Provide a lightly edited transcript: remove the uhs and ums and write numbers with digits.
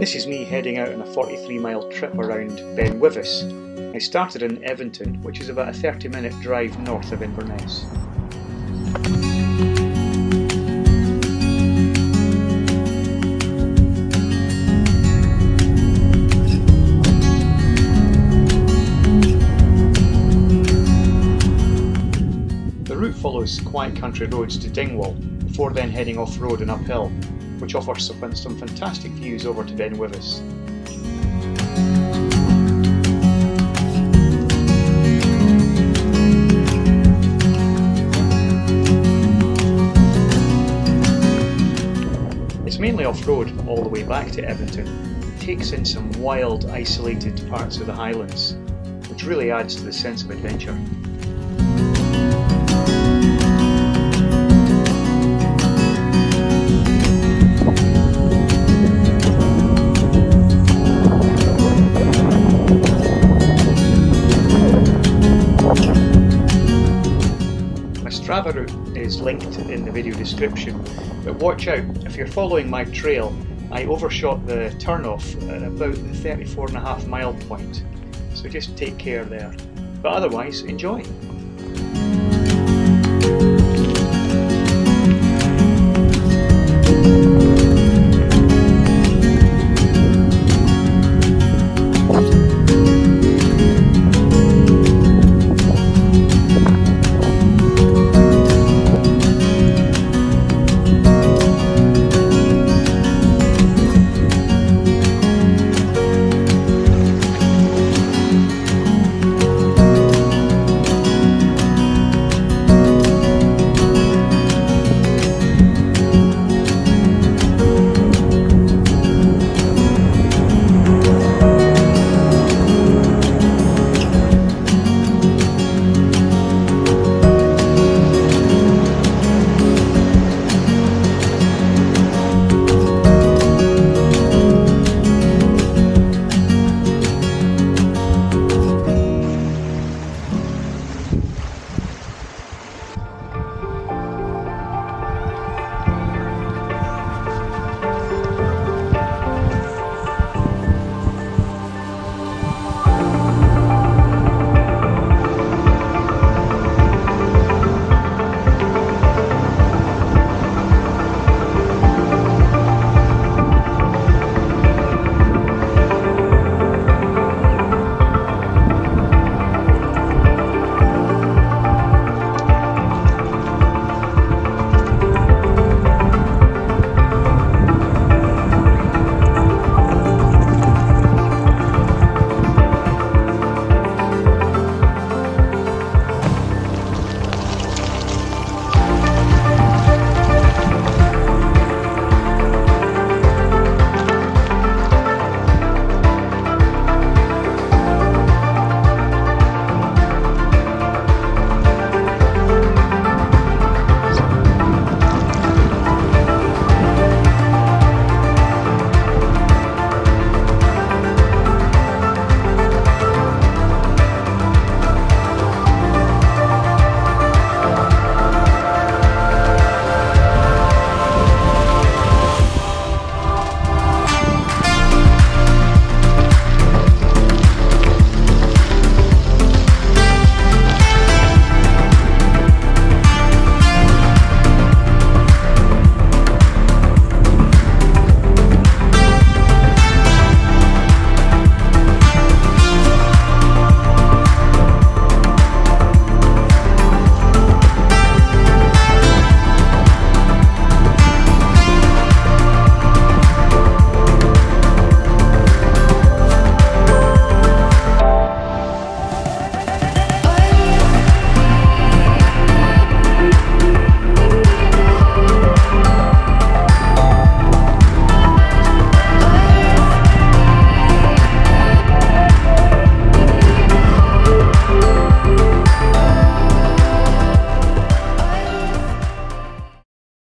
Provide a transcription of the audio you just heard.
This is me heading out on a 43-mile trip around Ben Wyvis. I started in Evanton, which is about a 30-minute drive north of Inverness. The route follows quiet country roads to Dingwall, before then heading off-road and uphill, which offers some fantastic views over to Ben Wyvis. It's mainly off-road all the way back to Evanton. It takes in some wild, isolated parts of the Highlands, which really adds to the sense of adventure. Strava route is linked in the video description, but watch out, if you're following my trail, I overshot the turn-off at about the 34.5 mile point, so just take care there. But otherwise, enjoy!